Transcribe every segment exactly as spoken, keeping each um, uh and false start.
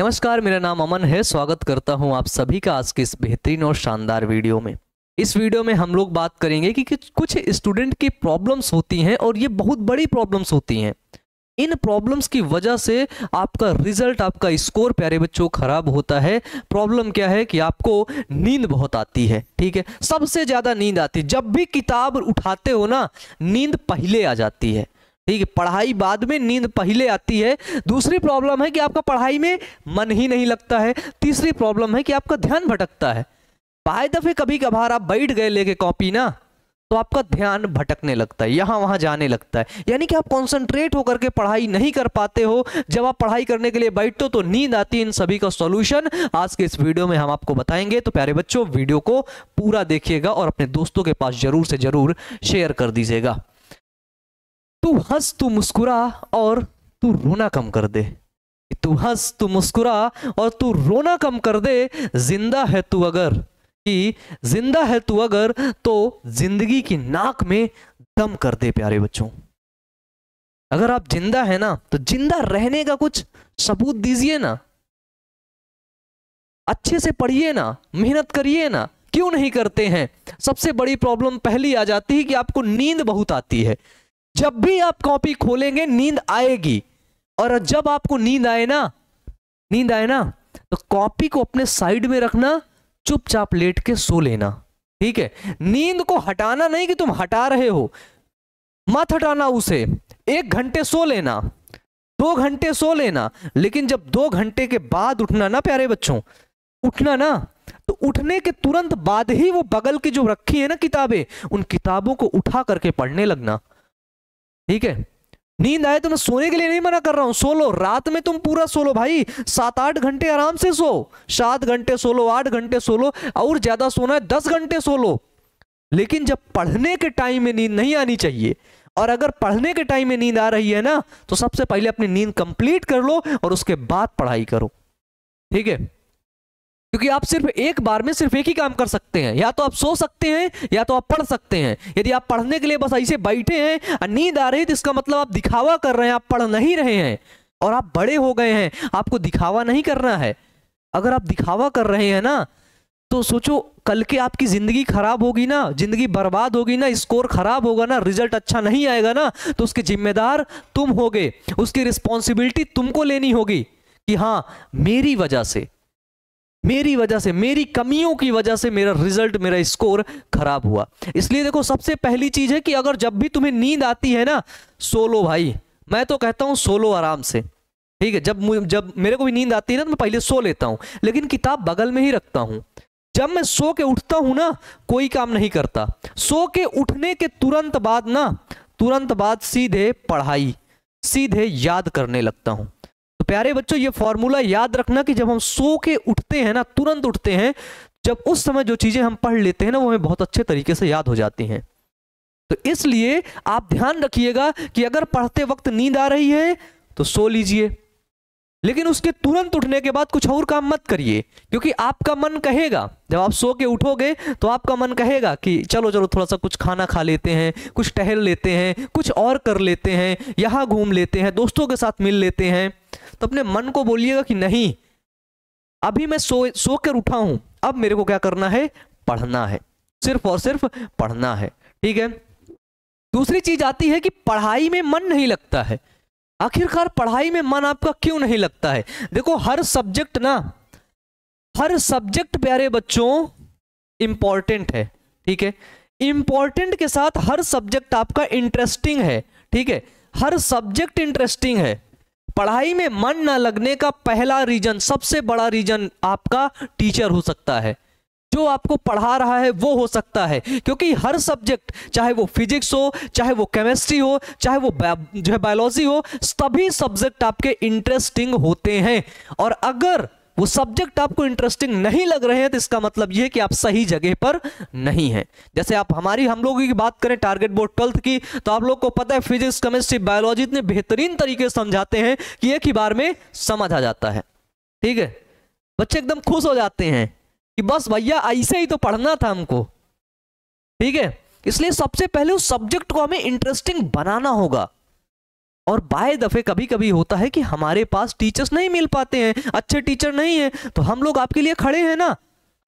नमस्कार, मेरा नाम अमन है। स्वागत करता हूं आप सभी का आज के इस बेहतरीन और शानदार वीडियो में। इस वीडियो में हम लोग बात करेंगे कि कुछ स्टूडेंट की प्रॉब्लम्स होती हैं और ये बहुत बड़ी प्रॉब्लम्स होती हैं। इन प्रॉब्लम्स की वजह से आपका रिजल्ट, आपका स्कोर प्यारे बच्चों खराब होता है। प्रॉब्लम क्या है कि आपको नींद बहुत आती है, ठीक है, सबसे ज़्यादा नींद आती है। जब भी किताब उठाते हो ना, नींद पहले आ जाती है, ठीक है, पढ़ाई बाद में, नींद पहले आती है। दूसरी प्रॉब्लम है कि आपका पढ़ाई में मन ही नहीं लगता है। तीसरी प्रॉब्लम है कि आपका ध्यान भटकता है। बाय दफे कभी कभार आप बैठ गए लेके कॉपी ना, तो आपका ध्यान भटकने लगता है, यहाँ वहाँ जाने लगता है, यानी कि आप कॉन्सेंट्रेट होकर के पढ़ाई नहीं कर पाते हो। जब आप पढ़ाई करने के लिए बैठते हो तो नींद आती है। इन सभी का सॉल्यूशन आज के इस वीडियो में हम आपको बताएंगे। तो प्यारे बच्चों, वीडियो को पूरा देखिएगा और अपने दोस्तों के पास जरूर से जरूर शेयर कर दीजिएगा। तू हंस, तू मुस्कुरा और तू रोना कम कर दे। तू हंस, तू मुस्कुरा और तू रोना कम कर दे। जिंदा है तू अगर कि जिंदा है तू अगर तो जिंदगी की नाक में दम कर दे। प्यारे बच्चों, अगर आप जिंदा है ना तो जिंदा रहने का कुछ सबूत दीजिए ना, अच्छे से पढ़िए ना, मेहनत करिए ना। क्यों नहीं करते हैं? सबसे बड़ी प्रॉब्लम पहली आ जाती है कि आपको नींद बहुत आती है। जब भी आप कॉपी खोलेंगे नींद आएगी, और जब आपको नींद आए ना नींद आए ना तो कॉपी को अपने साइड में रखना, चुपचाप लेट के सो लेना, ठीक है। नींद को हटाना नहीं कि तुम हटा रहे हो, मत हटाना उसे। एक घंटे सो लेना, दो घंटे सो लेना, लेकिन जब दो घंटे के बाद उठना ना प्यारे बच्चों, उठना ना तो उठने के तुरंत बाद ही वो बगल की जो रखी है ना किताबें, उन किताबों को उठा करके पढ़ने लगना, ठीक है। नींद आए तो मैं सोने के लिए नहीं मना कर रहा हूं, सो लो। रात में तुम पूरा सो लो भाई, सात आठ घंटे आराम से सो, सात घंटे सो लो, आठ घंटे सो लो, और ज्यादा सोना है दस घंटे सो लो। लेकिन जब पढ़ने के टाइम में नींद नहीं आनी चाहिए, और अगर पढ़ने के टाइम में नींद आ रही है ना तो सबसे पहले अपनी नींद कंप्लीट कर लो और उसके बाद पढ़ाई करो, ठीक है। क्योंकि आप सिर्फ एक बार में सिर्फ एक ही काम कर सकते हैं, या तो आप सो सकते हैं या तो आप पढ़ सकते हैं। यदि आप पढ़ने के लिए बस ऐसे बैठे हैं और नींद आ रही है तो इसका मतलब आप दिखावा कर रहे हैं, आप पढ़ नहीं रहे हैं, और आप बड़े हो गए हैं, आपको दिखावा नहीं करना है। अगर आप दिखावा कर रहे हैं ना तो सोचो कल के आपकी ज़िंदगी खराब होगी ना, जिंदगी बर्बाद होगी ना, स्कोर खराब होगा ना, रिजल्ट अच्छा नहीं आएगा ना, तो उसके जिम्मेदार तुम होगे, उसकी रिस्पॉन्सिबिलिटी तुमको लेनी होगी कि हाँ मेरी वजह से मेरी वजह से मेरी कमियों की वजह से मेरा रिजल्ट, मेरा स्कोर खराब हुआ। इसलिए देखो, सबसे पहली चीज है कि अगर जब भी तुम्हें नींद आती है ना, सो लो भाई। मैं तो कहता हूँ सो लो आराम से, ठीक है। जब जब मेरे को भी नींद आती है ना तो मैं पहले सो लेता हूँ, लेकिन किताब बगल में ही रखता हूँ। जब मैं सो के उठता हूँ ना, कोई काम नहीं करता। सो के उठने के तुरंत बाद ना तुरंत बाद सीधे पढ़ाई, सीधे याद करने लगता हूँ। तो प्यारे बच्चों, ये फॉर्मूला याद रखना कि जब हम सो के उठते हैं ना, तुरंत उठते हैं, जब उस समय जो चीजें हम पढ़ लेते हैं ना वो हमें बहुत अच्छे तरीके से याद हो जाती हैं। तो इसलिए आप ध्यान रखिएगा कि अगर पढ़ते वक्त नींद आ रही है तो सो लीजिए, लेकिन उसके तुरंत उठने के बाद कुछ और काम मत करिए, क्योंकि आपका मन कहेगा, जब आप सो के उठोगे तो आपका मन कहेगा कि चलो चलो थोड़ा सा कुछ खाना खा लेते हैं, कुछ टहल लेते हैं, कुछ और कर लेते हैं, यहाँ घूम लेते हैं, दोस्तों के साथ मिल लेते हैं। तो अपने मन को बोलिएगा कि नहीं, अभी मैं सो सो कर उठा हूं, अब मेरे को क्या करना है, पढ़ना है, सिर्फ और सिर्फ पढ़ना है, ठीक है। दूसरी चीज आती है कि पढ़ाई में मन नहीं लगता है। आखिरकार पढ़ाई में मन आपका क्यों नहीं लगता है? देखो, हर सब्जेक्ट ना हर सब्जेक्ट प्यारे बच्चों इंपॉर्टेंट है, ठीक है। इंपॉर्टेंट के साथ हर सब्जेक्ट आपका इंटरेस्टिंग है, ठीक है। हर सब्जेक्ट इंटरेस्टिंग है। पढ़ाई में मन ना लगने का पहला रीजन, सबसे बड़ा रीजन आपका टीचर हो सकता है, जो आपको पढ़ा रहा है वो हो सकता है। क्योंकि हर सब्जेक्ट, चाहे वो फिजिक्स हो, चाहे वो केमिस्ट्री हो, चाहे वो जो है बायोलॉजी हो, सभी सब्जेक्ट आपके इंटरेस्टिंग होते हैं। और अगर वो सब्जेक्ट आपको इंटरेस्टिंग नहीं लग रहे हैं तो इसका मतलब ये है कि आप सही जगह पर नहीं हैं। जैसे आप हमारी हम लोगों की बात करें टारगेट बोर्ड ट्वेल्थ की, तो आप लोग को पता है फिजिक्स, केमिस्ट्री, बायोलॉजी इतने बेहतरीन तरीके से समझाते हैं कि एक ही बार में समझ आ जाता है, ठीक है। बच्चे एकदम खुश हो जाते हैं कि बस भैया ऐसे ही तो पढ़ना था हमको, ठीक है। इसलिए सबसे पहले उस सब्जेक्ट को हमें इंटरेस्टिंग बनाना होगा। और बाय दफ़े कभी कभी होता है कि हमारे पास टीचर्स नहीं मिल पाते हैं, अच्छे टीचर नहीं हैं, तो हम लोग आपके लिए खड़े हैं ना,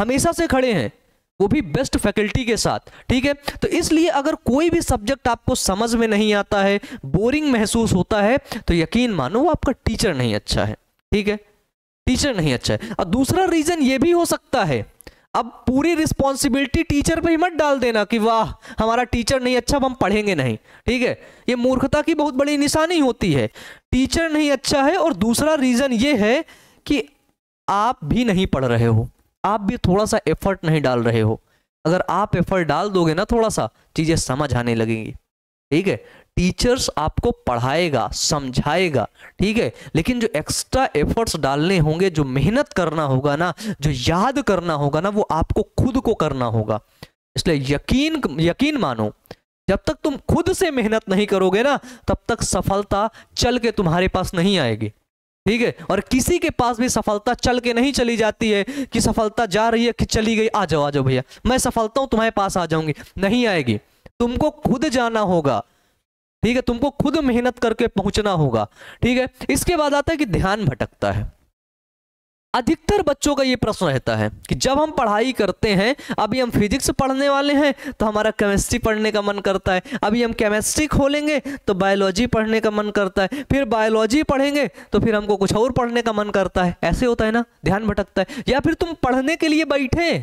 हमेशा से खड़े हैं, वो भी बेस्ट फैकल्टी के साथ। ठीक है, तो इसलिए अगर कोई भी सब्जेक्ट आपको समझ में नहीं आता है, बोरिंग महसूस होता है, तो यकीन मानो वो आपका टीचर नहीं अच्छा है। ठीक है, टीचर नहीं अच्छा है। और दूसरा रीज़न ये भी हो सकता है, अब पूरी रिस्पॉन्सिबिलिटी टीचर पे ही मत डाल देना कि वाह हमारा टीचर नहीं अच्छा अब हम पढ़ेंगे नहीं। ठीक है, ये मूर्खता की बहुत बड़ी निशानी होती है। टीचर नहीं अच्छा है और दूसरा रीज़न ये है कि आप भी नहीं पढ़ रहे हो, आप भी थोड़ा सा एफर्ट नहीं डाल रहे हो। अगर आप एफर्ट डाल दोगे ना थोड़ा सा, चीज़ें समझ आने लगेंगी। ठीक है, टीचर्स आपको पढ़ाएगा, समझाएगा, ठीक है, लेकिन जो एक्स्ट्रा एफर्ट्स डालने होंगे, जो मेहनत करना होगा ना, जो याद करना होगा ना, वो आपको खुद को करना होगा। इसलिए यकीन यकीन मानो, जब तक तुम खुद से मेहनत नहीं करोगे ना, तब तक सफलता चल के तुम्हारे पास नहीं आएगी। ठीक है, और किसी के पास भी सफलता चल के नहीं चली जाती है कि सफलता जा रही है कि चली गई, आ जाओ आ जाओ भैया मैं सफलता हूँ तुम्हारे पास आ जाऊँगी, नहीं आएगी। तुमको खुद जाना होगा, ठीक है, तुमको खुद मेहनत करके पहुंचना होगा। ठीक है, इसके बाद आता है कि ध्यान भटकता है। अधिकतर बच्चों का ये प्रश्न रहता है कि जब हम पढ़ाई करते हैं, अभी हम फिजिक्स पढ़ने वाले हैं तो हमारा केमिस्ट्री पढ़ने का मन करता है, अभी हम केमिस्ट्री खोलेंगे तो बायोलॉजी पढ़ने का मन करता है, फिर बायोलॉजी पढ़ेंगे तो फिर हमको कुछ और पढ़ने का मन करता है। ऐसे होता है ना, ध्यान भटकता है। या फिर तुम पढ़ने के लिए बैठे,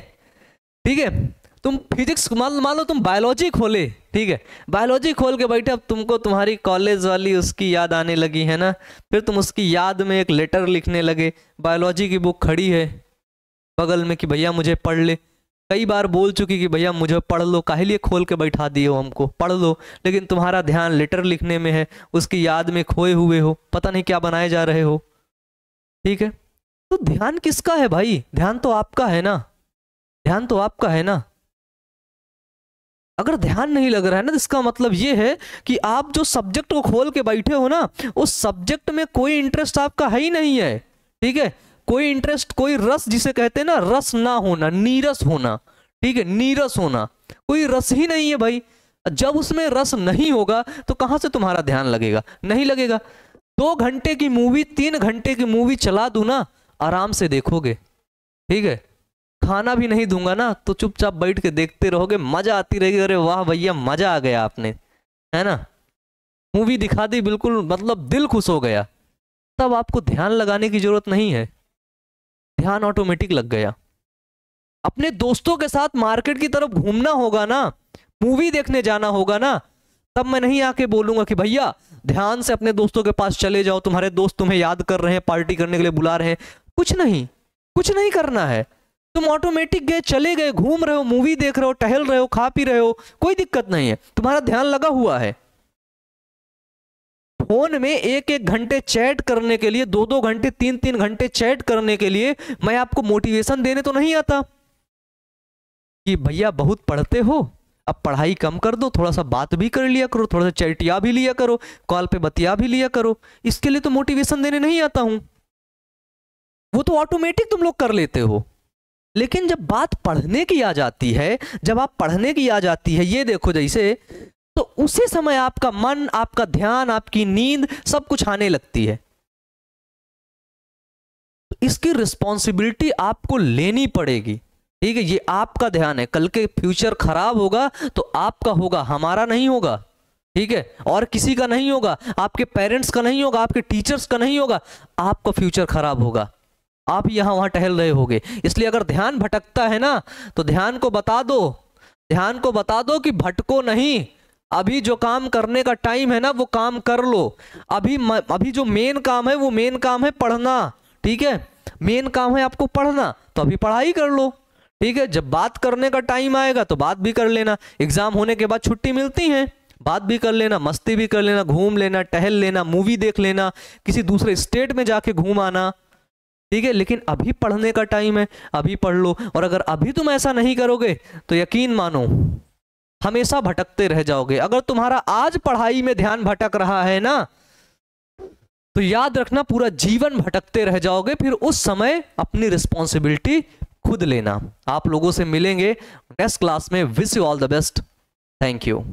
ठीक है, तुम फिजिक्स मान मान लो तुम बायोलॉजी खोले, ठीक है, बायोलॉजी खोल के बैठे, अब तुमको तुम्हारी कॉलेज वाली उसकी याद आने लगी है ना, फिर तुम उसकी याद में एक लेटर लिखने लगे, बायोलॉजी की बुक खड़ी है बगल में कि भैया मुझे पढ़ ले, कई बार बोल चुकी कि भैया मुझे पढ़ लो, काहे लिए खोल के बैठा दिए हो हमको, पढ़ लो, लेकिन तुम्हारा ध्यान लेटर लिखने में है, उसकी याद में खोए हुए हो, पता नहीं क्या बनाए जा रहे हो। ठीक है, तो ध्यान किसका है भाई? ध्यान तो आपका है ना, ध्यान तो आपका है ना। अगर ध्यान नहीं लग रहा है ना, इसका मतलब ये है कि आप जो सब्जेक्ट को खोल के बैठे हो ना, उस सब्जेक्ट में कोई इंटरेस्ट आपका है ही नहीं है। ठीक है, कोई इंटरेस्ट, कोई रस जिसे कहते हैं ना, रस ना होना, नीरस होना, ठीक है, नीरस होना, कोई रस ही नहीं है भाई। जब उसमें रस नहीं होगा तो कहाँ से तुम्हारा ध्यान लगेगा? नहीं लगेगा। दो घंटे की मूवी, तीन घंटे की मूवी चला दूँ ना, आराम से देखोगे, ठीक है, खाना भी नहीं दूंगा ना तो चुपचाप बैठ के देखते रहोगे, मजा आती रहेगी, अरे वाह भैया मजा आ गया आपने, है ना, मूवी दिखा दी, बिल्कुल मतलब दिल खुश हो गया, तब आपको ध्यान लगाने की जरूरत नहीं है, ध्यान ऑटोमेटिक लग गया। अपने दोस्तों के साथ मार्केट की तरफ घूमना होगा ना, मूवी देखने जाना होगा ना, तब मैं नहीं आके बोलूंगा कि भैया ध्यान से अपने दोस्तों के पास चले जाओ, तुम्हारे दोस्त तुम्हें याद कर रहे हैं, पार्टी करने के लिए बुला रहे हैं। कुछ नहीं, कुछ नहीं करना है, तुम ऑटोमेटिक गए, चले गए, घूम रहे हो, मूवी देख रहे हो, टहल रहे हो, खा पी रहे हो, कोई दिक्कत नहीं है, तुम्हारा ध्यान लगा हुआ है। फोन में एक एक घंटे चैट करने के लिए, दो दो घंटे, तीन तीन घंटे चैट करने के लिए मैं आपको मोटिवेशन देने तो नहीं आता कि भैया बहुत पढ़ते हो, अब पढ़ाई कम कर दो, थोड़ा सा बात भी कर लिया करो, थोड़ा सा चैटिया भी लिया करो, कॉल पे बतिया भी लिया करो, इसके लिए तो मोटिवेशन देने नहीं आता हूं, वो तो ऑटोमेटिक तुम लोग कर लेते हो। लेकिन जब बात पढ़ने की आ जाती है, जब आप पढ़ने की आ जाती है, ये देखो जैसे, तो उसी समय आपका मन, आपका ध्यान, आपकी नींद सब कुछ आने लगती है। तो इसकी रिस्पॉन्सिबिलिटी आपको लेनी पड़ेगी। ठीक है, ये आपका ध्यान है, कल के फ्यूचर खराब होगा तो आपका होगा, हमारा नहीं होगा। ठीक है, और किसी का नहीं होगा, आपके पेरेंट्स का नहीं होगा, आपके टीचर्स का नहीं होगा, आपका फ्यूचर खराब होगा, आप यहां वहां टहल रहे होगे। इसलिए अगर ध्यान भटकता है ना, तो ध्यान को बता दो, ध्यान को बता दो कि भटको नहीं, अभी जो काम करने का टाइम है ना वो काम कर लो, अभी अभी जो मेन काम है वो मेन काम है पढ़ना। ठीक है, मेन काम है आपको पढ़ना, तो अभी पढ़ाई कर लो। ठीक है, जब बात करने का टाइम आएगा तो बात भी कर लेना, एग्जाम होने के बाद छुट्टी मिलती है, बात भी कर लेना, मस्ती भी कर लेना, घूम लेना, टहल लेना, मूवी देख लेना, किसी दूसरे स्टेट में जाके घूम आना। ठीक है, लेकिन अभी पढ़ने का टाइम है, अभी पढ़ लो। और अगर अभी तुम ऐसा नहीं करोगे तो यकीन मानो हमेशा भटकते रह जाओगे। अगर तुम्हारा आज पढ़ाई में ध्यान भटक रहा है ना, तो याद रखना पूरा जीवन भटकते रह जाओगे। फिर उस समय अपनी रिस्पॉन्सिबिलिटी खुद लेना। आप लोगों से मिलेंगे नेक्स्ट क्लास में। Wish you all the best. Thank you.